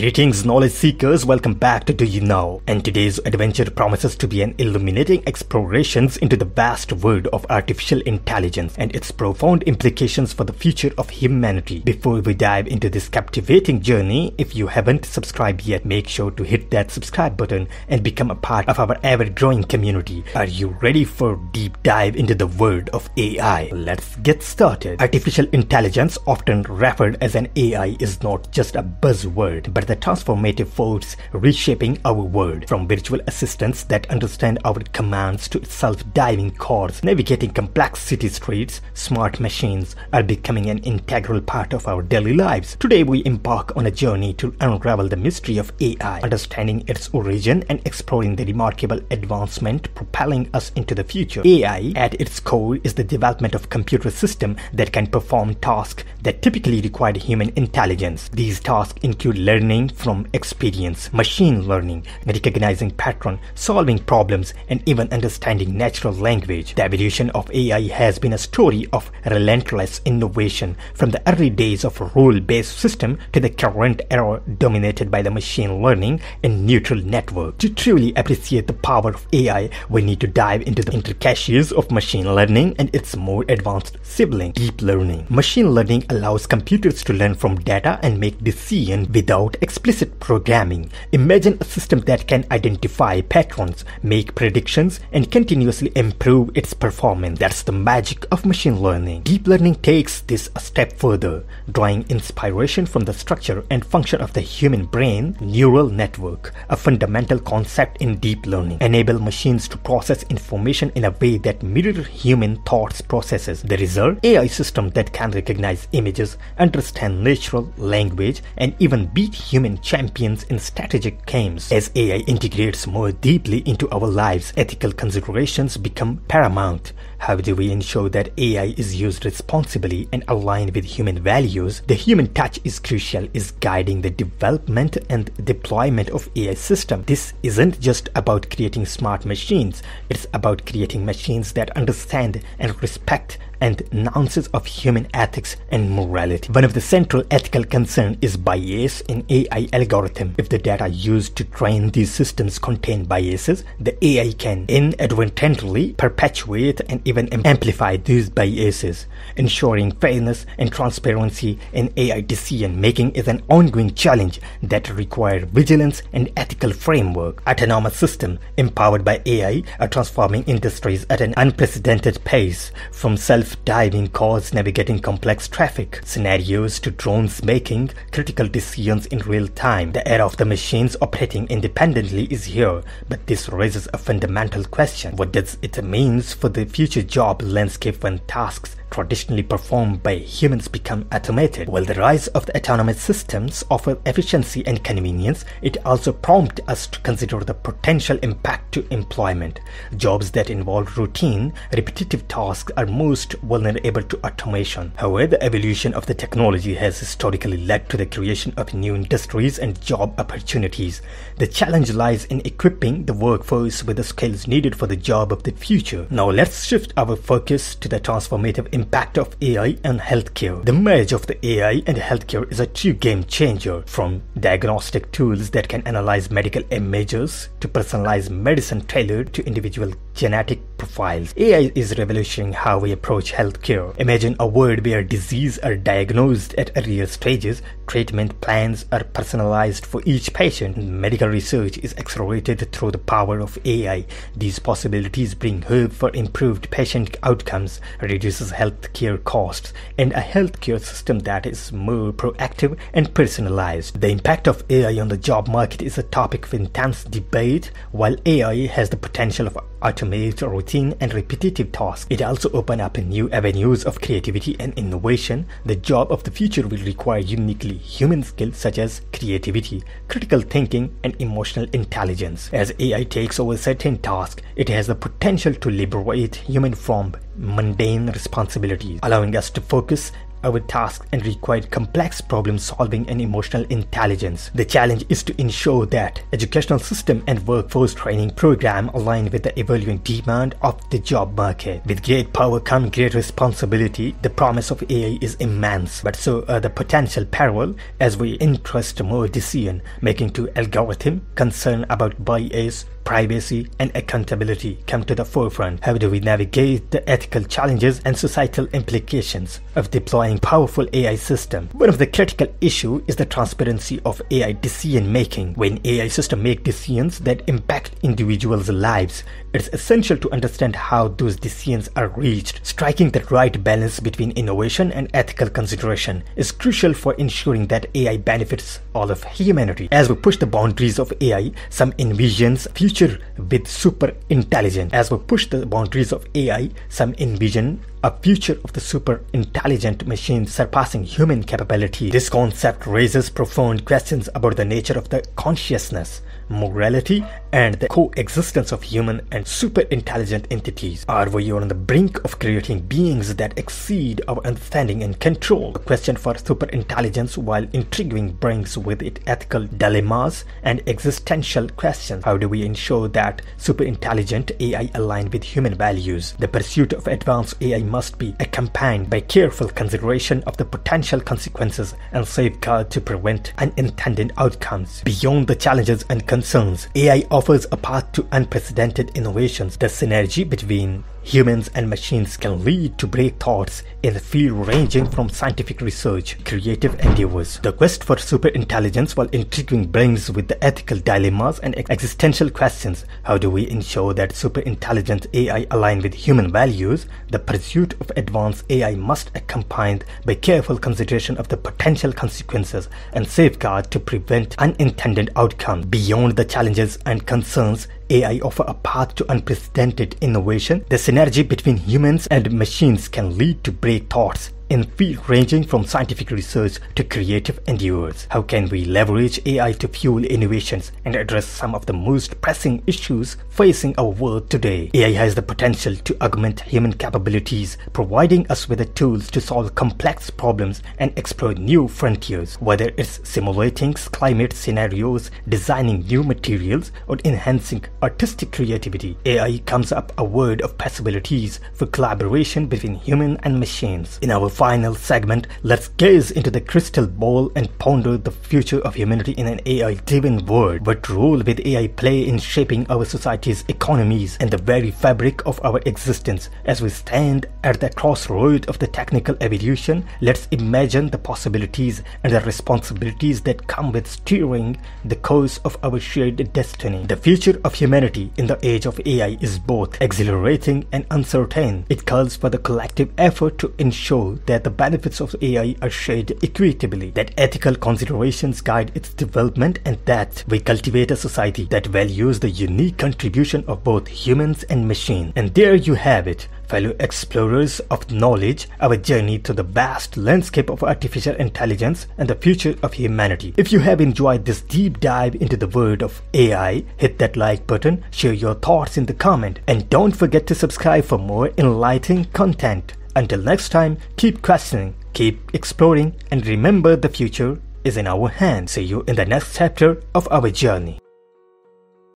Greetings, knowledge seekers, welcome back to Do You Know, and today's adventure promises to be an illuminating exploration into the vast world of artificial intelligence and its profound implications for the future of humanity. Before we dive into this captivating journey, if you haven't subscribed yet, make sure to hit that subscribe button and become a part of our ever-growing community. Are you ready for a deep dive into the world of AI? Let's get started. Artificial intelligence, often referred as an AI, is not just a buzzword, but the transformative force reshaping our world. From virtual assistants that understand our commands to self-driving cars navigating complex city streets, smart machines are becoming an integral part of our daily lives. Today we embark on a journey to unravel the mystery of AI, understanding its origin and exploring the remarkable advancement propelling us into the future. AI, at its core, is the development of computer systems that can perform tasks that typically require human intelligence. These tasks include learning from experience, machine learning, recognizing patterns, solving problems, and even understanding natural language. The evolution of AI has been a story of relentless innovation, from the early days of rule-based system to the current era dominated by the machine learning and neural network. To truly appreciate the power of AI, we need to dive into the intricacies of machine learning and its more advanced sibling, deep learning. Machine learning allows computers to learn from data and make decisions without explicit programming. Imagine a system that can identify patterns, make predictions, and continuously improve its performance. That's the magic of machine learning. Deep learning takes this a step further, drawing inspiration from the structure and function of the human brain, neural network, a fundamental concept in deep learning. Enable machines to process information in a way that mirrors human thought processes. The result? AI systems that can recognize images, understand natural language, and even beat human champions in strategic games. As AI integrates more deeply into our lives, ethical considerations become paramount. How do we ensure that AI is used responsibly and aligned with human values? The human touch is crucial in guiding the development and deployment of AI systems. This isn't just about creating smart machines, it's about creating machines that understand and respect and nuances of human ethics and morality. One of the central ethical concerns is bias in AI algorithm. If the data used to train these systems contain biases, the AI can inadvertently perpetuate and even amplify these biases. Ensuring fairness and transparency in AI decision making is an ongoing challenge that requires vigilance and ethical framework. Autonomous systems empowered by AI are transforming industries at an unprecedented pace, from self-driving cars navigating complex traffic scenarios to drones making critical decisions in real time. The era of the machines operating independently is here, but this raises a fundamental question. What does it mean for the future job landscape when tasks traditionally performed by humans become automated? While the rise of the autonomous systems offers efficiency and convenience, it also prompts us to consider the potential impact to employment. Jobs that involve routine, repetitive tasks are most vulnerable to automation. However, the evolution of the technology has historically led to the creation of new industries and job opportunities. The challenge lies in equipping the workforce with the skills needed for the job of the future. Now let's shift our focus to the transformative impact of AI and healthcare. The merge of the AI and healthcare is a true game changer. From diagnostic tools that can analyze medical images to personalized medicine tailored to individual genetic profiles, AI is revolutionizing how we approach healthcare. Imagine a world where diseases are diagnosed at earlier stages, treatment plans are personalized for each patient, and medical research is accelerated through the power of AI. These possibilities bring hope for improved patient outcomes, reduces healthcare costs, and a healthcare system that is more proactive and personalized. The impact of AI on the job market is a topic of intense debate. While AI has the potential of automate routine and repetitive tasks, it also opens up new avenues of creativity and innovation. The job of the future will require uniquely human skills such as creativity, critical thinking, and emotional intelligence. As AI takes over certain tasks, it has the potential to liberate humans from mundane responsibilities, allowing us to focus Our tasks and require complex problem solving and emotional intelligence. The challenge is to ensure that educational system and workforce training program align with the evolving demand of the job market. With great power comes great responsibility. The promise of AI is immense, but so are the potential peril as we entrust more decision making to algorithm. Concern about bias, privacy and accountability come to the forefront. How do we navigate the ethical challenges and societal implications of deploying powerful AI system? One of the critical issues is the transparency of AI decision making. When AI systems make decisions that impact individuals' lives, it's essential to understand how those decisions are reached. Striking the right balance between innovation and ethical consideration is crucial for ensuring that AI benefits all of humanity. As we push the boundaries of AI, some envisions future with super intelligence. As we push the boundaries of AI, some envision a future of the super intelligent machine surpassing human capability. This concept raises profound questions about the nature of the consciousness, morality, and the coexistence of human and super intelligent entities. Are we on the brink of creating beings that exceed our understanding and control? The question for super intelligence, while intriguing, brings with it ethical dilemmas and existential questions. How do we ensure that super intelligent AI align with human values? The pursuit of advanced AI must be accompanied by careful consideration of the potential consequences and safeguards to prevent unintended outcomes. Beyond the challenges and concerns, AI offers a path to unprecedented innovations. The synergy between humans and machines can lead to breakthroughs in the field ranging from scientific research, creative endeavors. The quest for superintelligence, while intriguing, brings with the ethical dilemmas and existential questions. How do we ensure that superintelligent AI align with human values? The pursuit of advanced AI must accompanied by careful consideration of the potential consequences and safeguards to prevent unintended outcomes. Beyond the challenges and concerns, AI offers a path to unprecedented innovation. The synergy between humans and machines can lead to breakthroughs in fields ranging from scientific research to creative endeavors. How can we leverage AI to fuel innovations and address some of the most pressing issues facing our world today? AI has the potential to augment human capabilities, providing us with the tools to solve complex problems and explore new frontiers. Whether it's simulating climate scenarios, designing new materials, or enhancing artistic creativity, AI comes up a world of possibilities for collaboration between human and machines. In our final segment, let's gaze into the crystal ball and ponder the future of humanity in an AI-driven world. What role will AI play in shaping our society's economies and the very fabric of our existence? As we stand at the crossroads of the technical evolution, let's imagine the possibilities and the responsibilities that come with steering the course of our shared destiny. The future of humanity in the age of AI is both exhilarating and uncertain. It calls for the collective effort to ensure that the benefits of AI are shared equitably, that ethical considerations guide its development, and that we cultivate a society that values the unique contribution of both humans and machines. And there you have it, fellow explorers of knowledge, our journey to the vast landscape of artificial intelligence and the future of humanity. If you have enjoyed this deep dive into the world of AI, hit that like button, share your thoughts in the comment, and don't forget to subscribe for more enlightening content. Until next time, keep questioning, keep exploring, and remember the future is in our hands. See you in the next chapter of our journey.